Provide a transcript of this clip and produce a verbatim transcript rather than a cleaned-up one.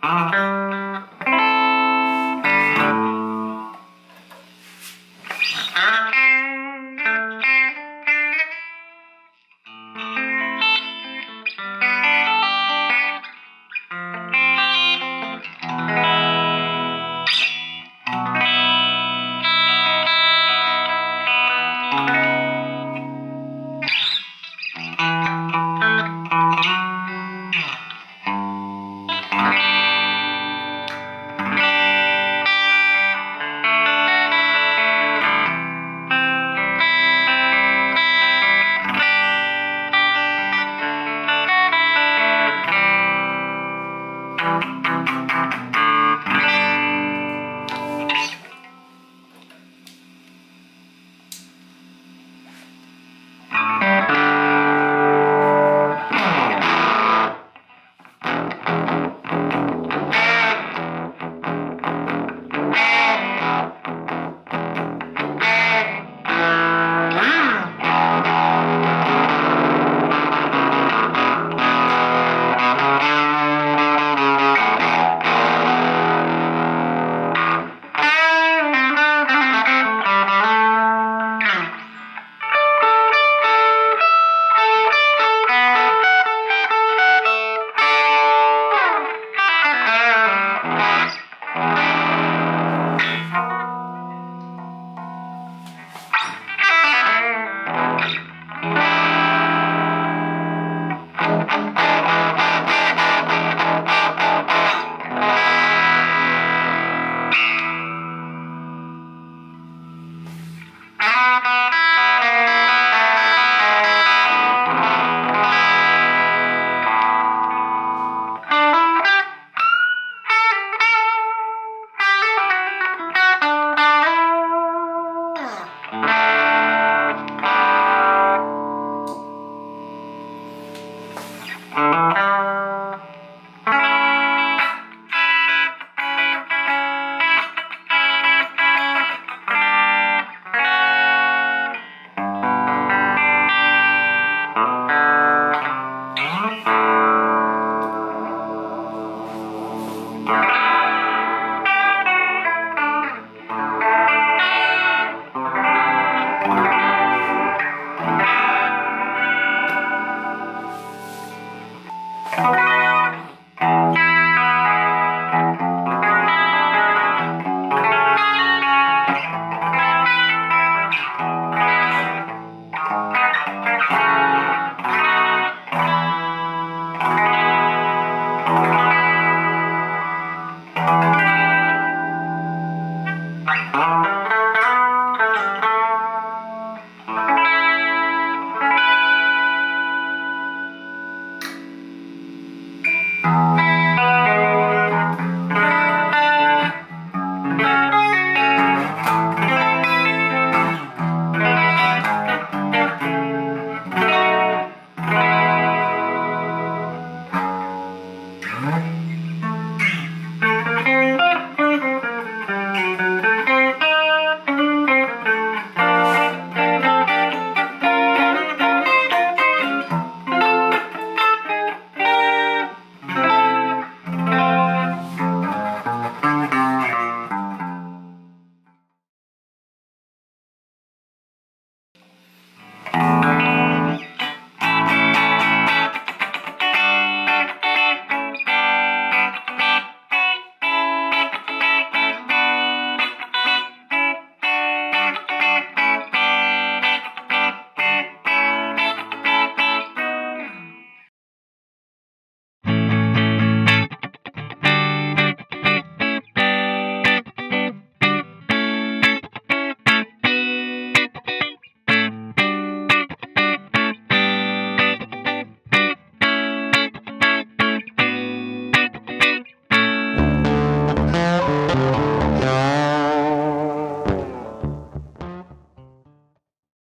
All right.